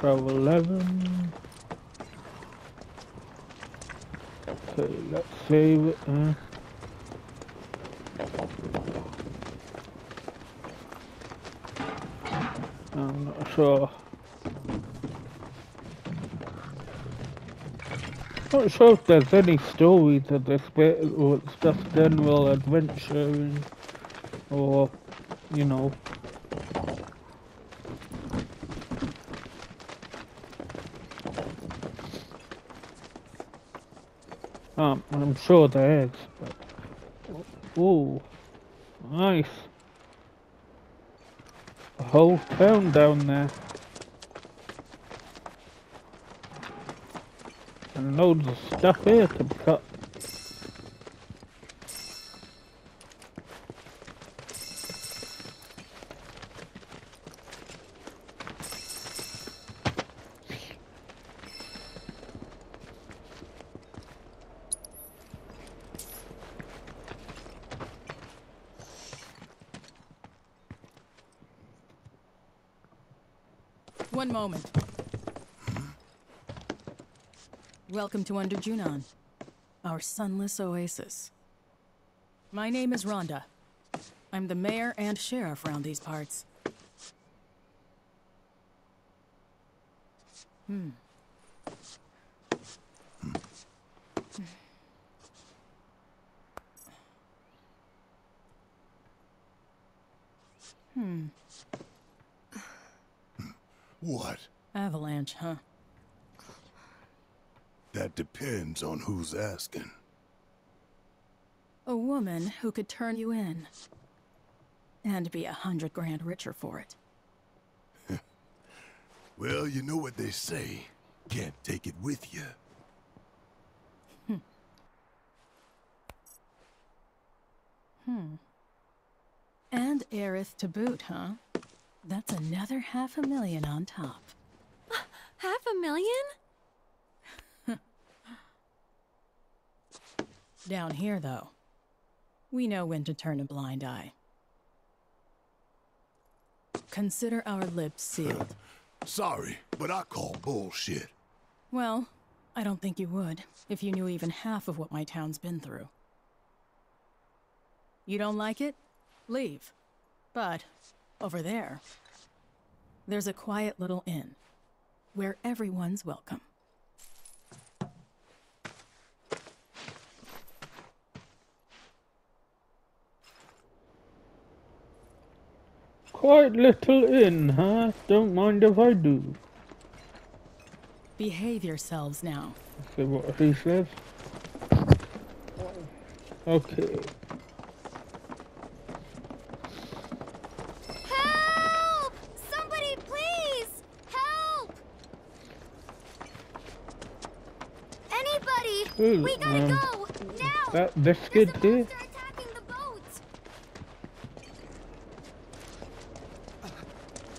12:11. So let's save it. I'm not sure. Not sure if there's any story to this bit, or it's just general adventure, or, you know. I'm sure there is, but... Ooh, nice. A whole town down there. And loads of stuff here to pick up. One moment. Welcome to Under Junon, our sunless oasis. My name is Rhonda. I'm the mayor and sheriff around these parts. What? Avalanche, huh? That depends on who's asking. A woman who could turn you in. And be 100 grand richer for it. Well, you know what they say. Can't take it with you. And Aerith to boot, huh? That's another 500,000 on top. 500,000? Down here, though, we know when to turn a blind eye. Consider our lips sealed. Sorry, but I call bullshit. Well, I don't think you would, if you knew even half of what my town's been through. You don't like it? Leave. But... over there, there's a quiet little inn where everyone's welcome. Quiet little inn, huh? Don't mind if I do. Behave yourselves now. See what he says. Okay. Ooh, we gotta go now. That's good too.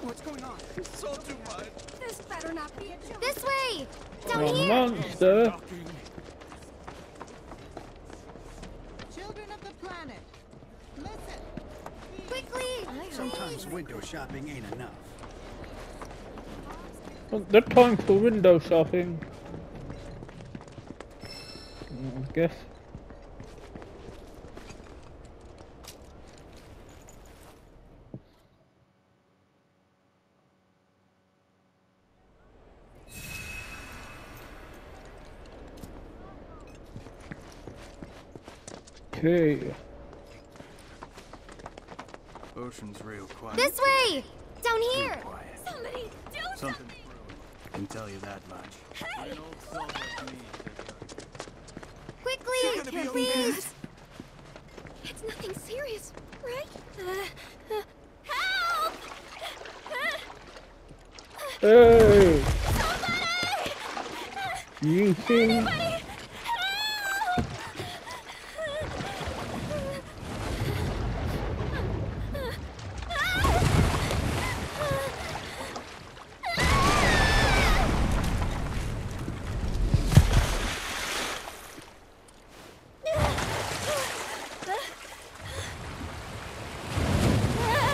What's going on? So too much. This better not be a joke. This way. Down here. Monster. Children of the planet, listen. Quickly. Sometimes window shopping ain't enough. Well, the time for window shopping. I guess. Okay. Ocean's real quiet. This way! Down here! Somebody do something! I can tell you that much. Hey! Look out! Quickly, please! It's nothing serious, right? Help! Hey! Somebody! You think? Anybody? Help!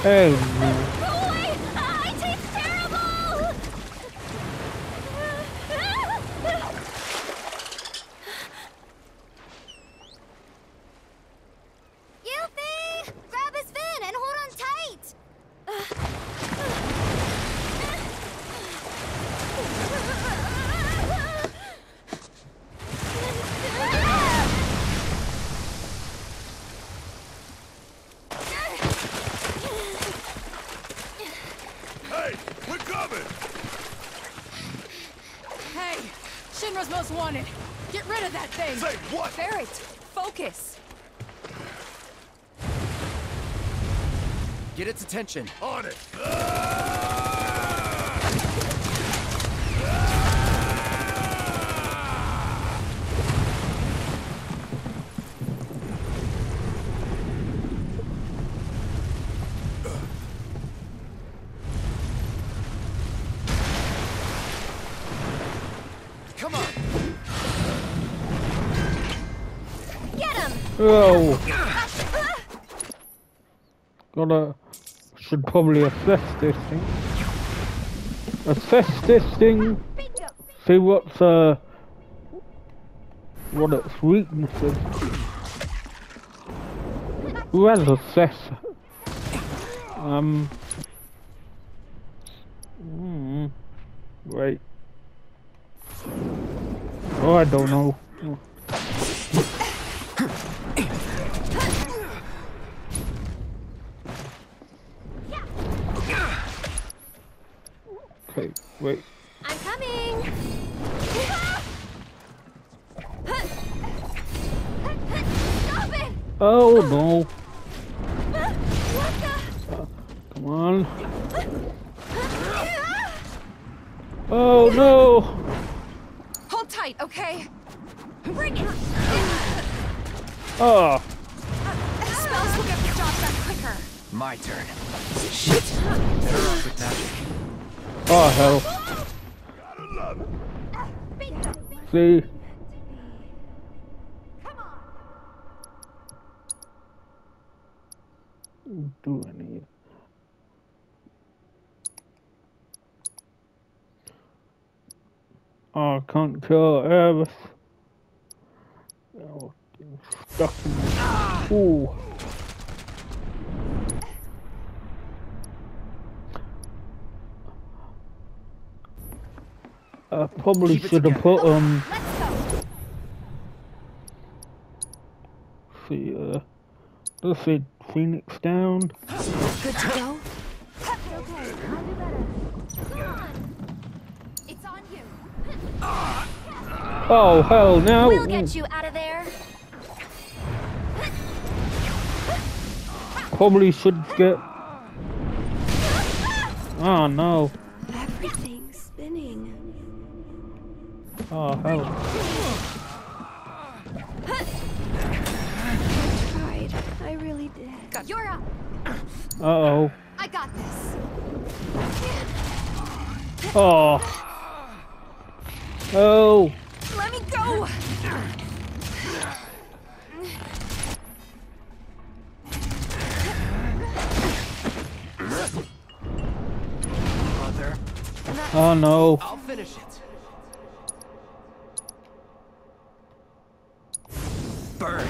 Oh, boy! I taste terrible! Shinra's most wanted. Get rid of that thing. Say what? Barret, focus. Get its attention. On it. Oh, should probably assess this thing. See what its weakness is. Let's assess. Wait. Oh, I don't know. Okay, wait. I'm coming. Stop it. Oh no. What the? Come on. Oh no. Hold tight, okay? Bring it. Oh. Spells will get the job done quicker. My turn. Shit. Better off with magic. Oh hell. See? What do I need? Oh, I can't kill Aerith. Oh, stuck in the... Ooh. I probably should have put let's see, Phoenix down. Good to go. Okay, I'll do better. Go on. It's on you. Oh hell no! We'll get you out of there. Probably should get. Oh no. Everything's spinning. Oh hell! I tried. I really did. You're up. Uh oh. I got this. Oh. Oh. Let me go. Mother. Oh no. I'll finish it. Burn.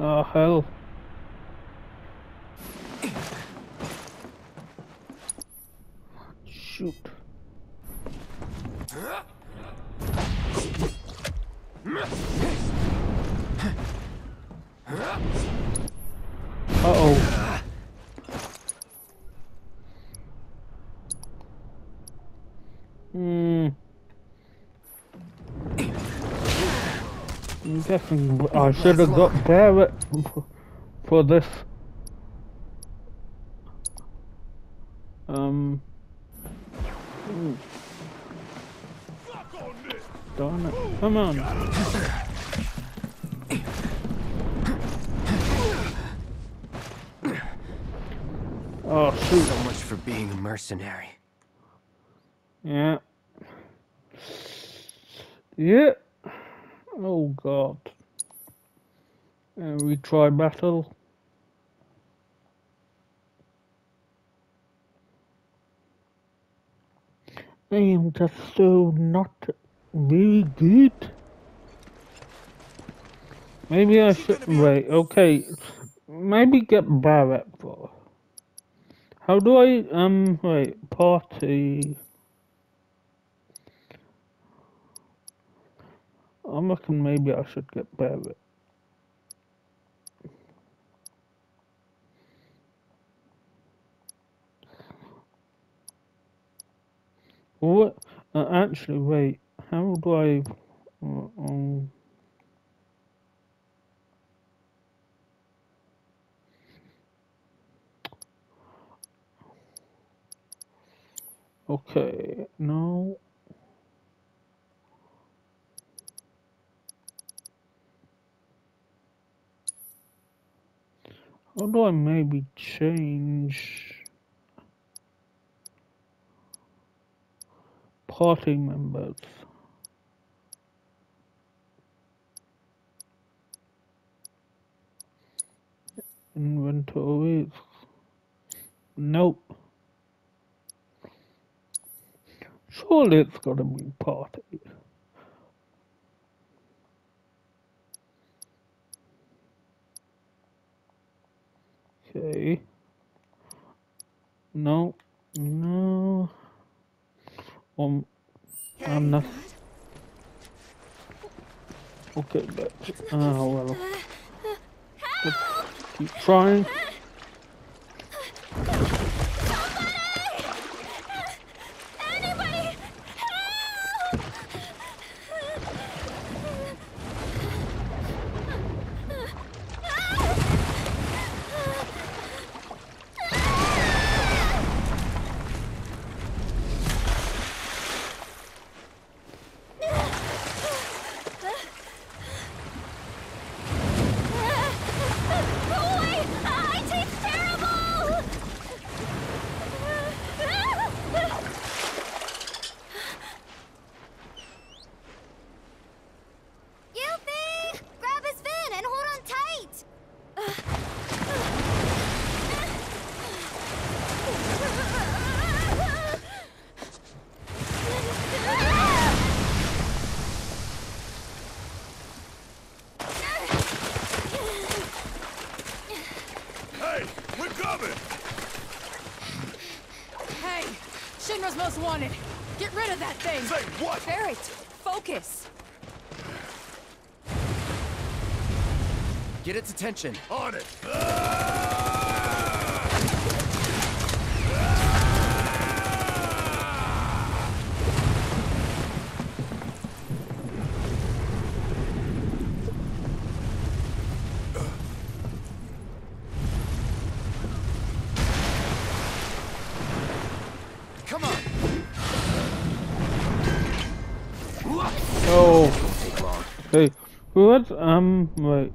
Oh hell. Shoot. Uh-oh. I'm guessing I should have got Barret for this. Darn it. Come on. Oh, shoot. So much for being a mercenary. Yeah. Yeah. Oh god. And we try battle. I am just so not really good. Maybe I should wait, okay. Maybe get Barret for. How do I wait, party? I'm looking, maybe I should get Barret. What? Actually, wait. How do I? Okay. No. How do I maybe change party members? Inventories. Nope. Surely it's gotta be party. Okay. No. No. I'm not. Okay, but well. Let's keep trying. Wanted. Get rid of that thing! Say what? Barret, focus! Get its attention. On it! What? Wait.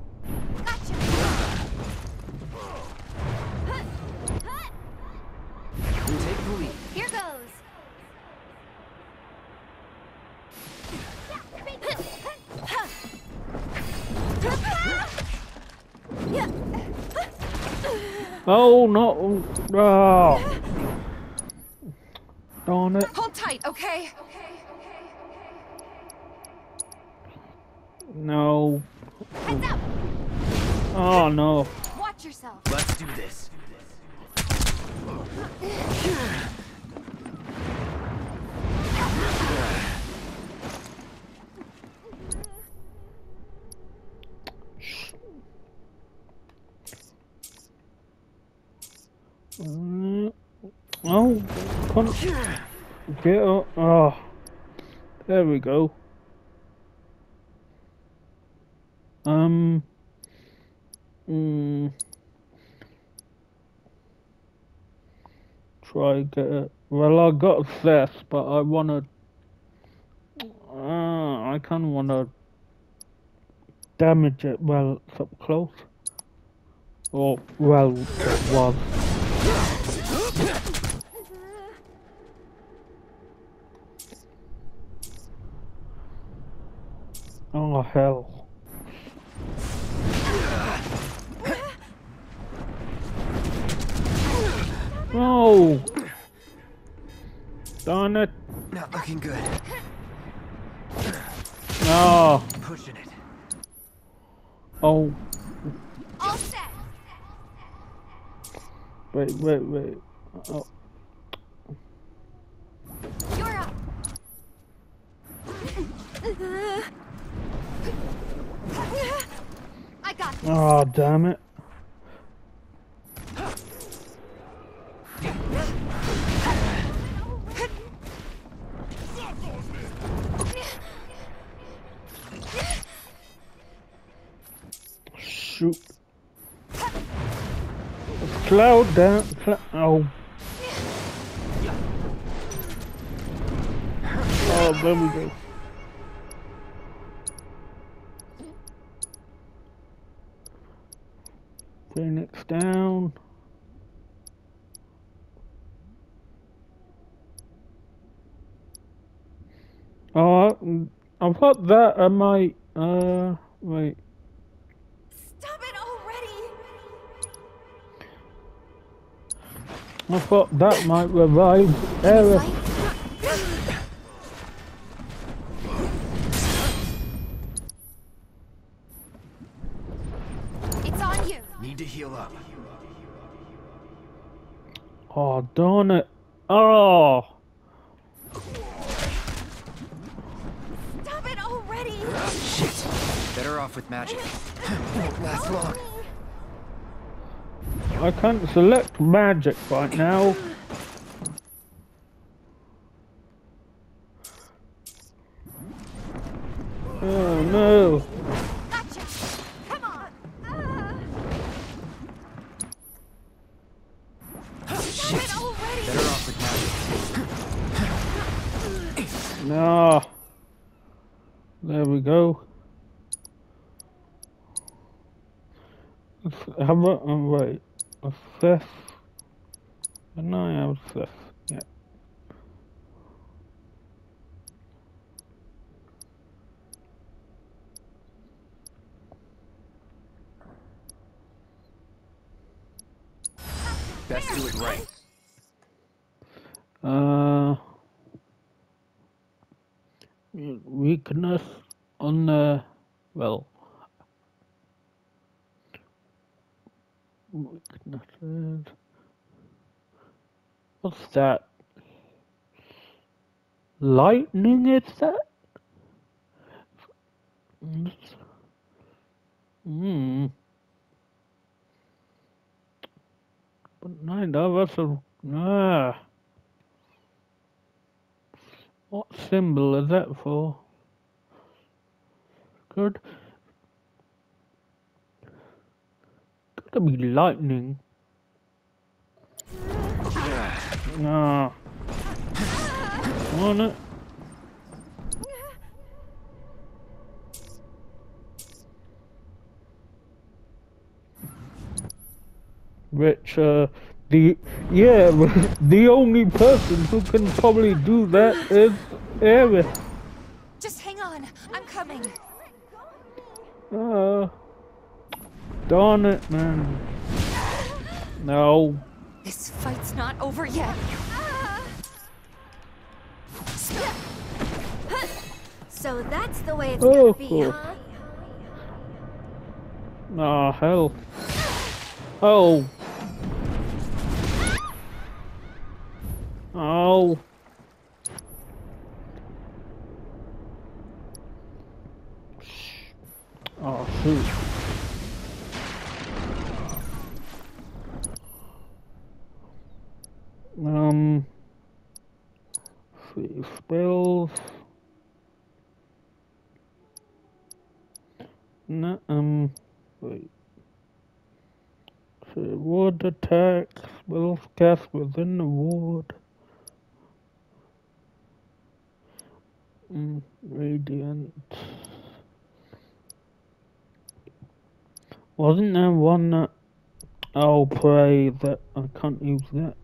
Here goes. Oh no! Oh. Darn it! Hold tight, okay? No. Oh no. Watch yourself. Let's do this. Oh, punch. Get up. Oh. There we go. Try get it. Well, I got this, but I wanna. I kinda wanna damage it. Well, it's up close. Or well, it was. Oh hell. No! Darn it! Not looking good. No! Pushing it. Oh. All set. Wait. Oh. You're up. I got this. Oh, damn it. shoot. Cloud down. Oh. Oh, there we go. Phoenix down. Oh, I thought that I might, wait. Stop it already! I thought that might revive Aerith. It's on you! Need to heal up. Oh, darn it. Oh! Shit! Better off with magic. Won't last long. I can't select magic right now. Oh no! Gotcha. Come on. Shit! Better off with magic. No. There we go. How about wait? Assess. And I have assess. Yeah. Best do it right. Weakness on the well. Weaknesses. What's that? Lightning is that? Hmm. But neither of us. Ah. What symbol is that for? Good. Gotta be lightning. No. On it. Which, yeah, the only person who can probably do that is Aerith. Just hang on, I'm coming. Darn it, man. No. This fight's not over yet. So that's the way it's gonna be, huh? Nah, hell. Oh. Oh. Oh, shoot. See, spells. No, wait. See, ward attack, spells cast within the ward. Radiant. Wasn't there one that I'll pray that I can't use that?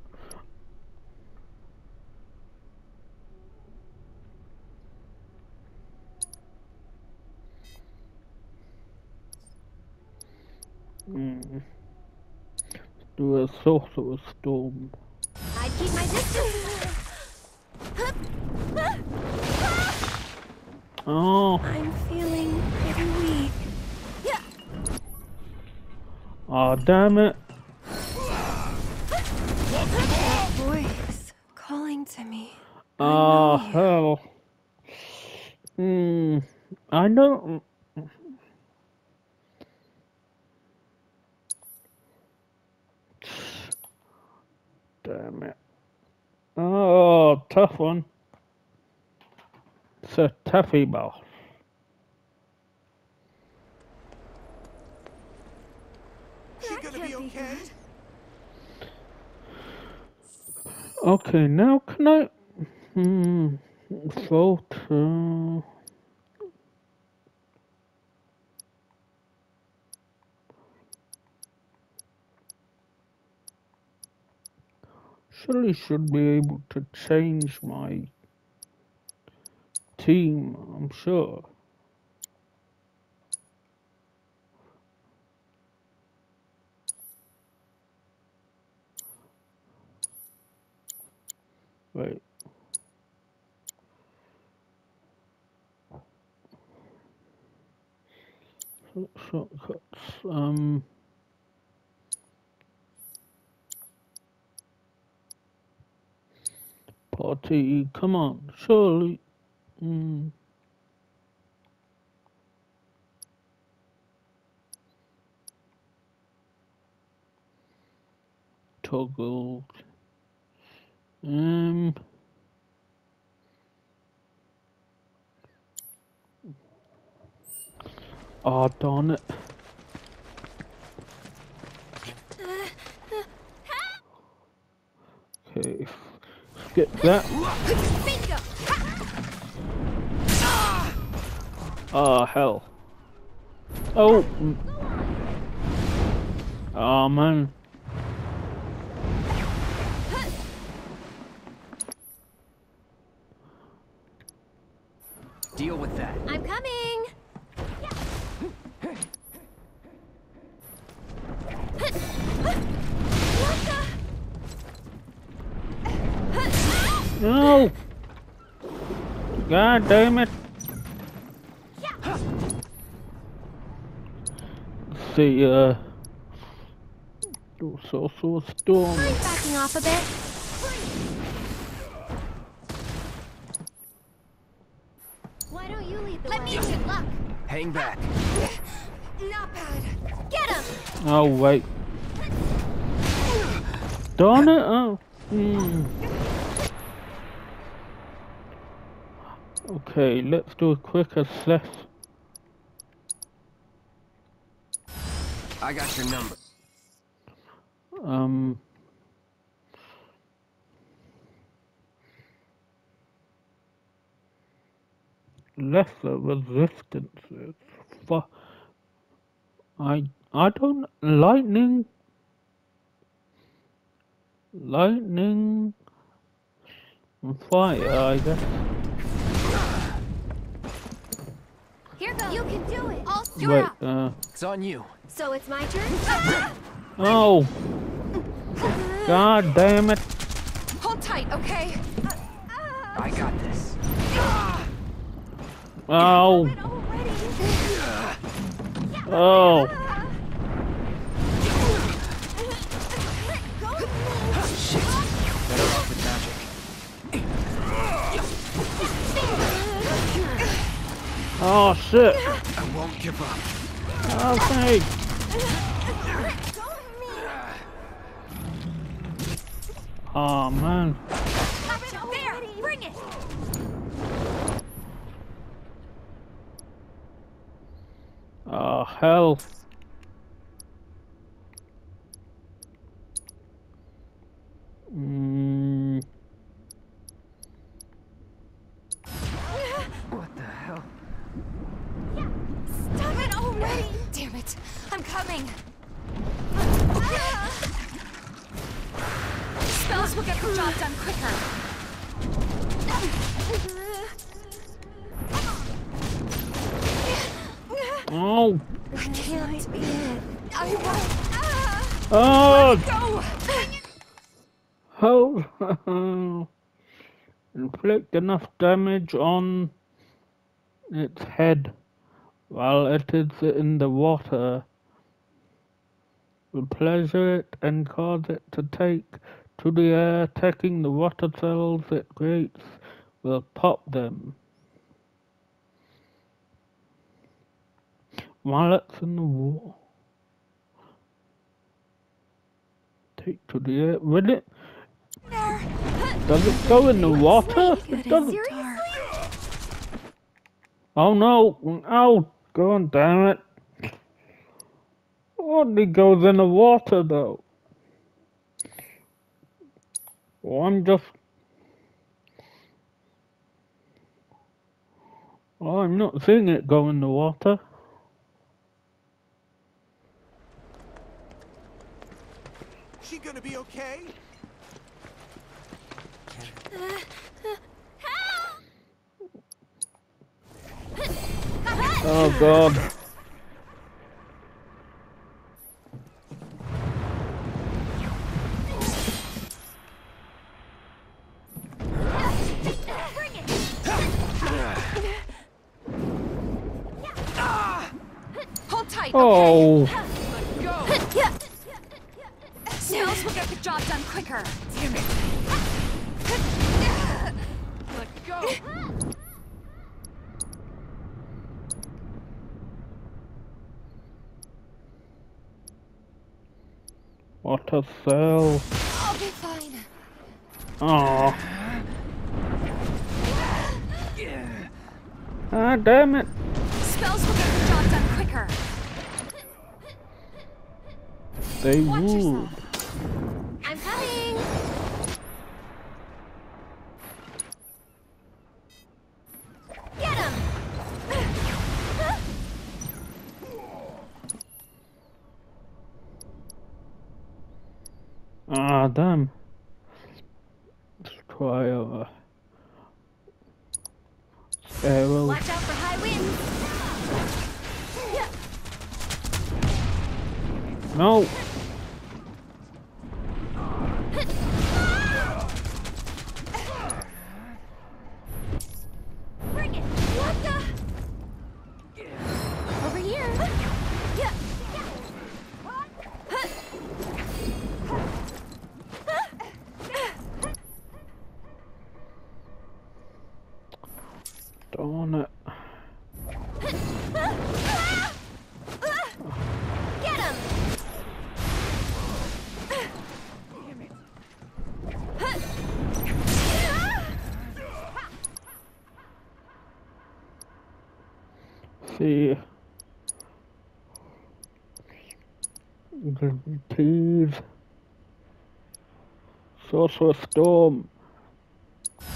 Let's do a sorcerer storm. I keep my distance. Oh. I'm feeling pretty weak. Yeah. Oh, damn it. That voice calling to me. Oh, hell. Hmm. I don't. Damn it. Oh, tough one. It's a toughie boss. Okay, now can I... Vote... surely should be able to change my team, I'm sure. Wait. Shortcuts. Party, come on, surely. Toggle. Oh, darn it. Okay, skip that. Ah, hell. Oh. Oh, man. Deal with that. I'm coming. No. God damn it. See, there's also a storm. I'm backing off a bit. Hang back. Not bad. Get him. Oh wait. Darn it. Oh. Okay, let's do a quick assess. I got your number. Lesser resistances. But I don't lightning and fire, I guess. Here goes. You can do it. All wait, it's on you. So it's my turn. Oh, God damn it! Hold tight, okay? I got this. Oh. Oh. Shit. Better off with magic. Oh shit. I won't give up. Okay. Oh man. There, bring it. Oh, hell. What the hell? Yeah. Stop it already! Damn it. I'm coming. Spells will get the job done quicker. Oh! I can't. I won't. Oh! Go. Oh! Inflict enough damage on its head while it is in the water. Replenish it and cause it to take to the air, attacking the water cells it creates will pop them. While it's in the war, take to the air. Will it? Does it go in the water? It doesn't. Oh no! Oh, God damn it! Only goes in the water though. Well, I'm not seeing it go in the water. She gonna be okay? Oh god. Oh! Snails will get the job done quicker. Damn it! Let go. What a fail! I'll be fine. Oh! Ah, damn it! Spells will get the job done quicker. They will. I'm coming. Get him. Ah, damn. Let's try a sparrow. Watch out for high winds. No. Please. Sorcerer Storm.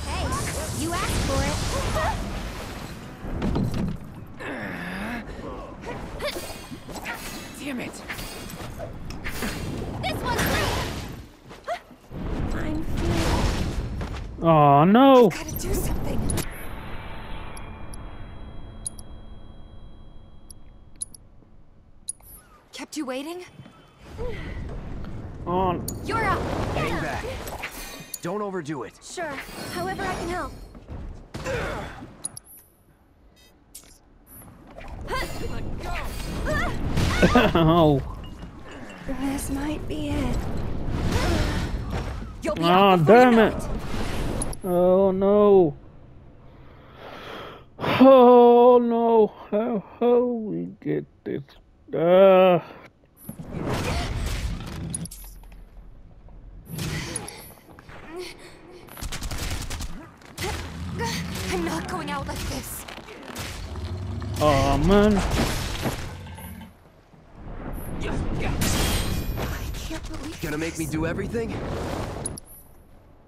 Hey, you asked for it. Damn it. This one's late. I'm feeling. Oh no. I gotta do something. Kept you waiting? On. You're up. Hang back. Don't overdo it. Sure. However I can help. Oh. This might be it. You'll be out before you know it. Oh no. Oh no. How we get this? I'm not going out like this. Oh man. I can't believe this. Gonna make me do everything?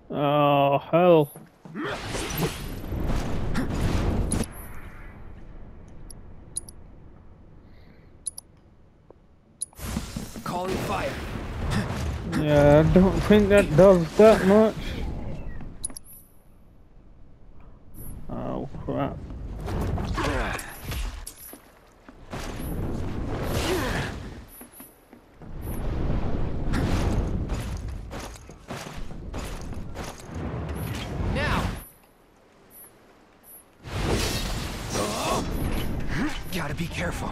Oh hell. Calling fire. Yeah, I don't think that does that much. Oh crap. Now. Oh. Gotta be careful.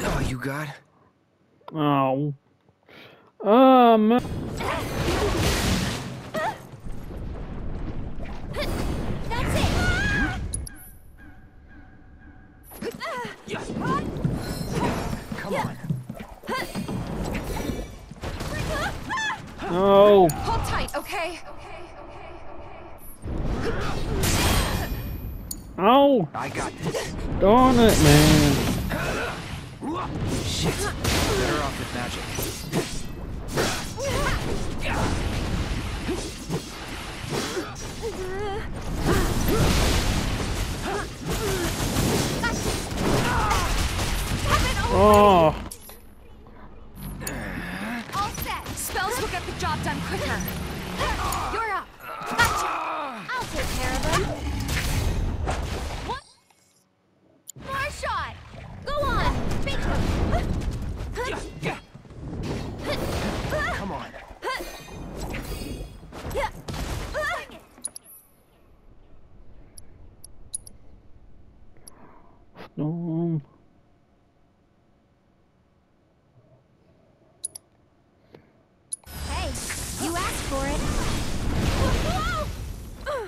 Oh, you got? Oh. That's it. Come on. No. Hold tight, okay? Oh, I got this. Darn it, man. Shit. Better off with magic. Oh. All set. Spells will get the job done quicker. You're up. Gotcha. I'll take care of them. What? More shot. Go on. Beat them. Come on. Storm. Hey, you asked for it. Whoa!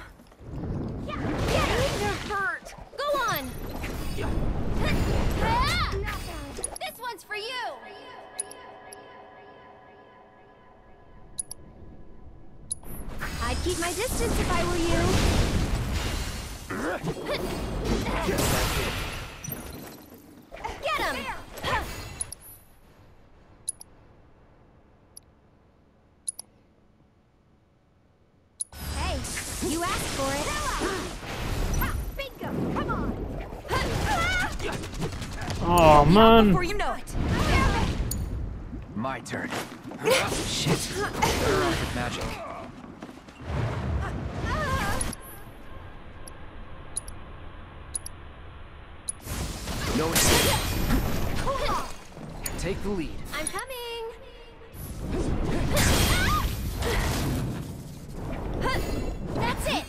This one's for you. I'd keep my distance if I were you. Get him! Hey, you asked for it. Bingo! Come on! Oh man! Before you know it. My turn. Shit. Better off with magic. No escape. Take the lead. I'm coming. That's it.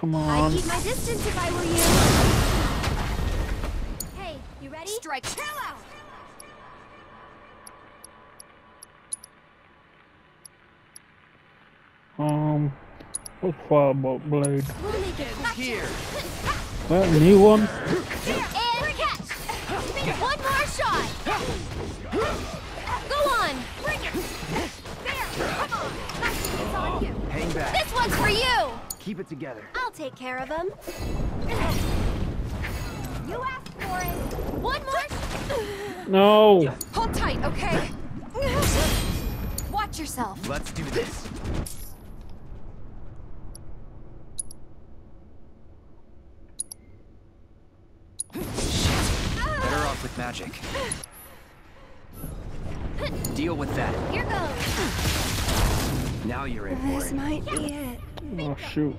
Come on. I'd keep my distance if I were you. Hey, you ready? Strike. Chill out. What's Firebolt Blade? We'll make it here. That new one. And catch. One more shot. Go on. Bring it. There. Come on. It's on you. Hang back. This one's for you. Keep it together. I'll take care of them. You asked for it. One more. No. Hold tight, okay? Watch yourself. Let's do this. Shit. Better off with magic. Deal with that. Here goes. Now you're in for it. This might be it. Oh shoot.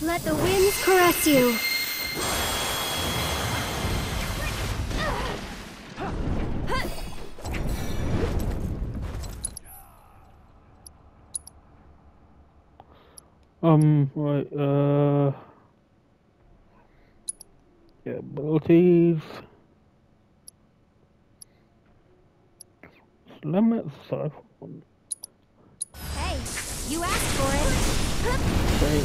Let the winds caress you. Right, yeah, abilities. Limits. Hey, you asked for it. Okay.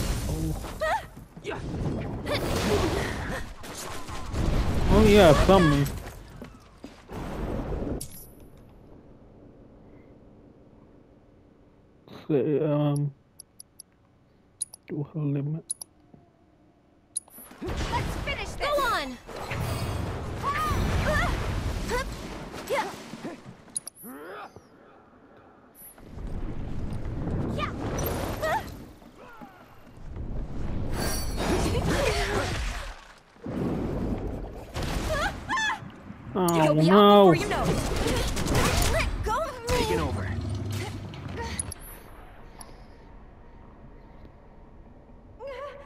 Oh yeah, some. See, do a limit. Let's finish this. Go on. Yeah. Oh no! You know. Let go of me. Take it over.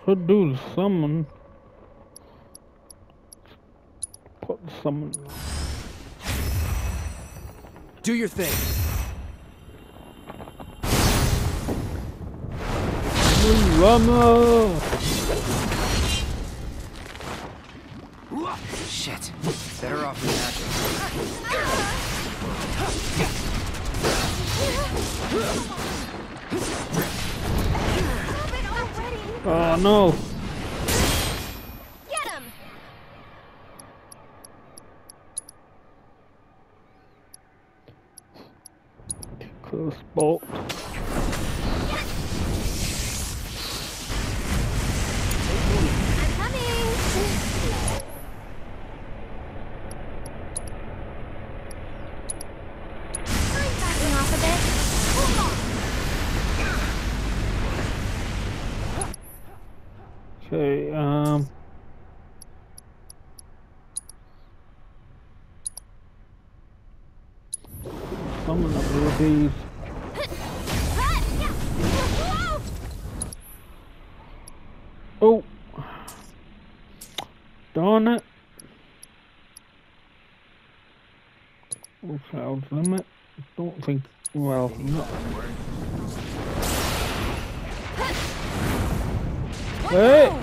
Could do summon. Put summon. Do your thing. Rama. Shit. Better off with magic. Oh no! Get him! Too close, bolt. Okay, summon abilities. Oh, darn it. All Cloud's limit. Don't think, well, not. Hey!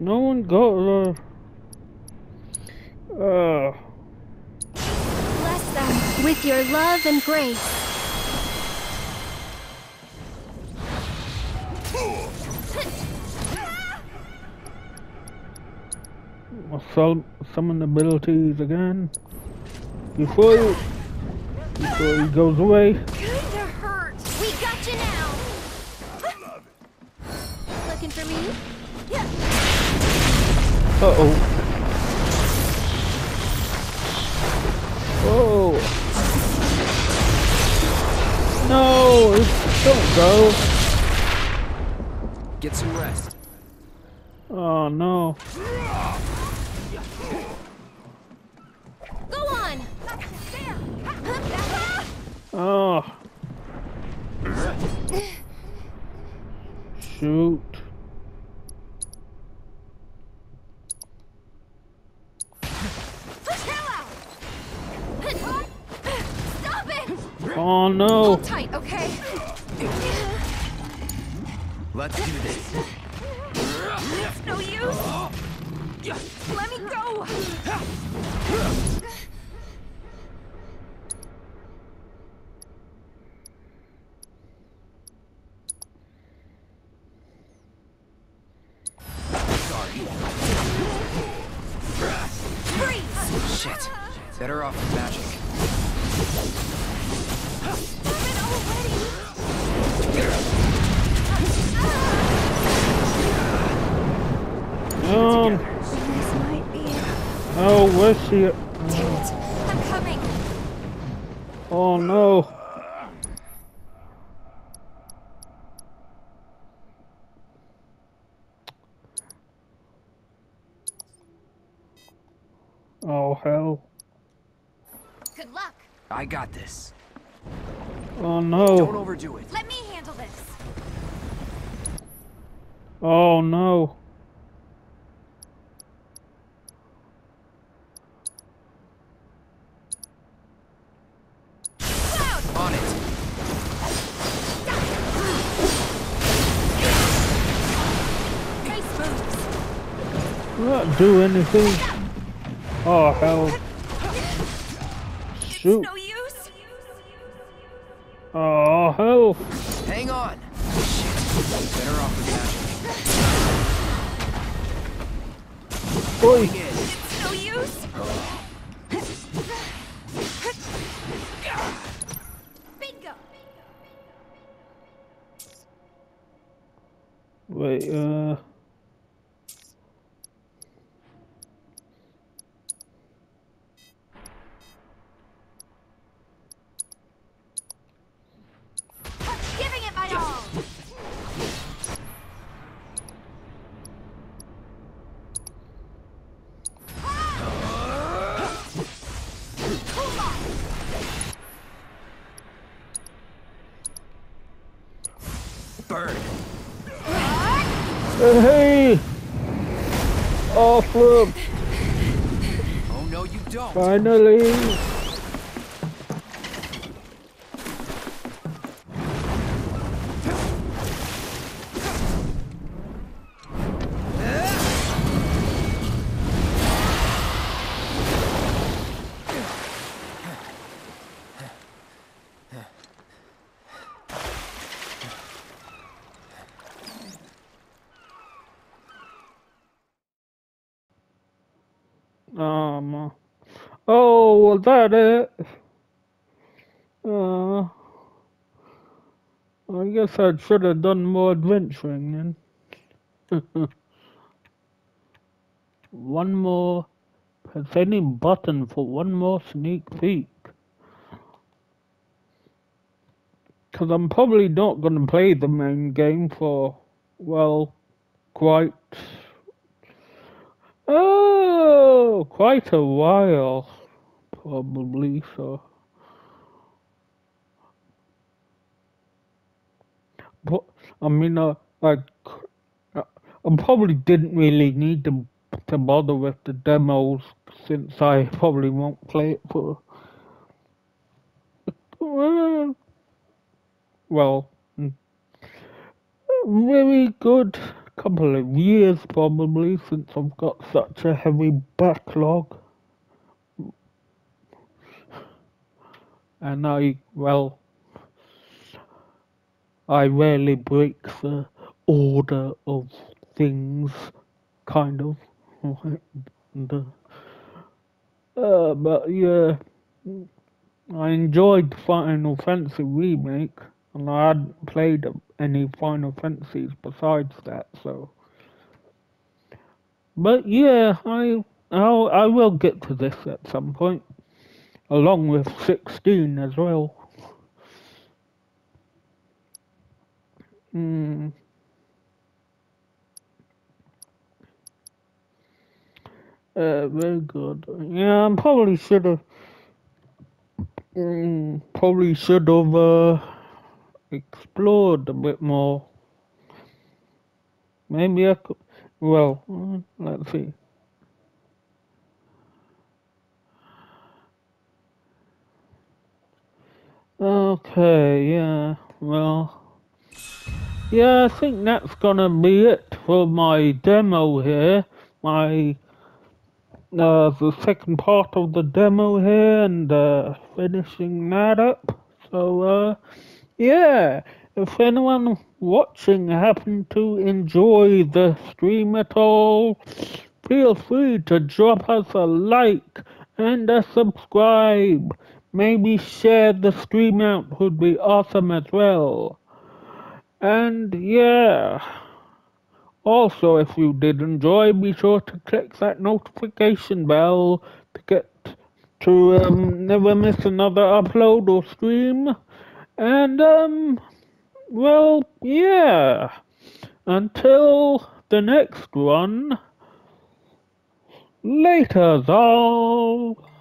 No one got her. Bless them with your love and grace. Summon abilities again. Before he goes away. Kinda hurt. We got you now. Love it. Looking for me? Yeah. Uh-oh. No, don't go. Get some rest. Oh no. Go on. Oh. Shoot. Oh no! Hold tight, okay? Let's do this. It's no use. Let me go. Sorry. Freeze! Shit. Better off with magic. Oh, where's she? I'm coming. Oh no. Oh hell. Good luck. I got this. Oh no. Don't overdo it. Let me handle this. Oh no. Cloud! On it. Nice moves. Not do anything. Oh hell. Shoot. Oh, hell! Hang on! Shit, better off with magic. Boy! It's no use! Bingo! Wait, Hey! Oh, flip! Oh no, you don't! Finally! all about it. I guess I should have done more adventuring then. One more pressing button for one more sneak peek. Because I'm probably not going to play the main game for, well, quite a while, probably, so. But, I mean, like, I probably didn't really need to bother with the demos, since I probably won't play it for, well, very good couple of years probably, since I've got such a heavy backlog. And I rarely break the order of things, kind of. But yeah, I enjoyed Final Fantasy Remake, and I hadn't played any Final Fantasies besides that, so. But yeah, I will get to this at some point, along with 16 as well. Very good. Yeah, I probably should have explored a bit more. Maybe I could. Well, let's see. Okay. Yeah. Well. Yeah, I think that's gonna be it for my demo here. The second part of the demo here, and finishing that up. So yeah, if anyone watching happened to enjoy the stream at all, feel free to drop us a like and a subscribe. Maybe share the stream out would be awesome as well. And yeah. Also, if you did enjoy, be sure to click that notification bell to get to never miss another upload or stream. And, well, yeah. Until the next one, later's all.